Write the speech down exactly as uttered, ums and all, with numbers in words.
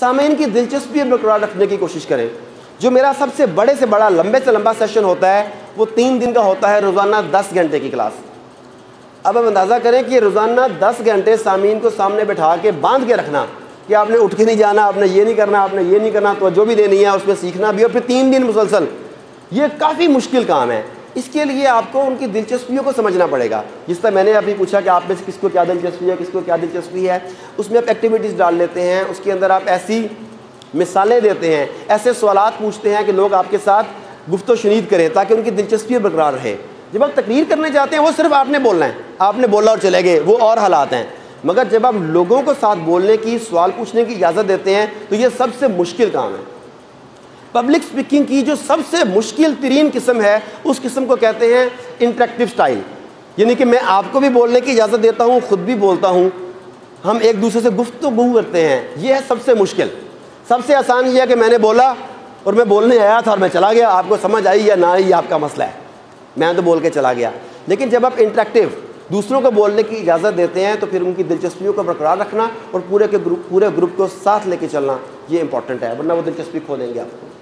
सामईन की दिलचस्पी बरकरार रखने की कोशिश करें। जो मेरा सबसे बड़े से बड़ा लंबे से लंबा सेशन होता है वो तीन दिन का होता है, रोज़ाना दस घंटे की क्लास। अब हम अंदाज़ा करें कि रोज़ाना दस घंटे सामीन को सामने बैठा के बांध के रखना कि आपने उठ के नहीं जाना, आपने ये नहीं करना, आपने ये नहीं करना, तो जो भी देनी है उसमें सीखना भी, और फिर तीन दिन मुसलसल, ये काफ़ी मुश्किल काम है। इसके लिए आपको उनकी दिलचस्पियों को समझना पड़ेगा। जिस तरह मैंने अभी पूछा कि आप में से किसको क्या दिलचस्पी है, किसको क्या दिलचस्पी है, उसमें आप एक्टिविटीज़ डाल लेते हैं, उसके अंदर आप ऐसी मिसालें देते हैं, ऐसे सवाल पूछते हैं कि लोग आपके साथ गुफ्त शनीद करें ताकि उनकी दिलचस्पी बरकरार रहे। जब आप तकरीर करने जाते हैं वो सिर्फ आपने बोलना है, आपने बोला और चले गए, वो और हालात हैं। मगर जब आप लोगों को साथ बोलने की, सवाल पूछने की इजाज़त देते हैं तो ये सबसे मुश्किल काम है। पब्लिक स्पीकिंग की जो सबसे मुश्किल तरीन किस्म है उस किस्म को कहते हैं इंटरेक्टिव स्टाइल, यानी कि मैं आपको भी बोलने की इजाज़त देता हूँ, ख़ुद भी बोलता हूँ, हम एक दूसरे से गुफ्तगू करते हैं। यह है सबसे मुश्किल। सबसे आसान यह है कि मैंने बोला और मैं बोलने आया था और मैं चला गया, आपको समझ आई या ना आई ये आपका मसला है, मैं तो बोल के चला गया। लेकिन जब आप इंटरेक्टिव दूसरों को बोलने की इजाज़त देते हैं तो फिर उनकी दिलचस्पियों को बरकरार रखना और पूरे के ग्रुप पूरे ग्रुप को साथ लेके चलना ये इंपॉर्टेंट है, वरना वो दिलचस्पी खो देंगे आपको।